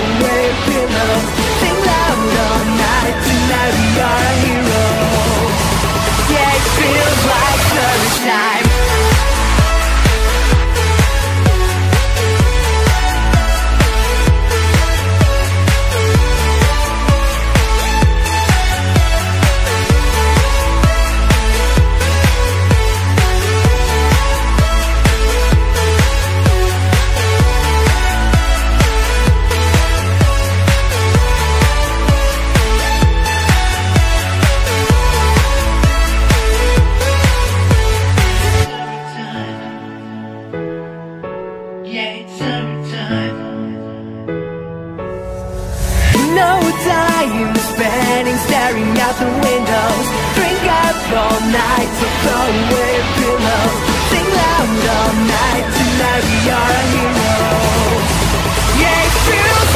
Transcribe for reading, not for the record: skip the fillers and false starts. somewhere below. Sing loud all night, tonight we are a hero. Yeah, it feels like courage time. Staring out the windows, drink up all night, so throw away a pillow. Sing loud all night, tonight we are a hero. Yeah, it's true.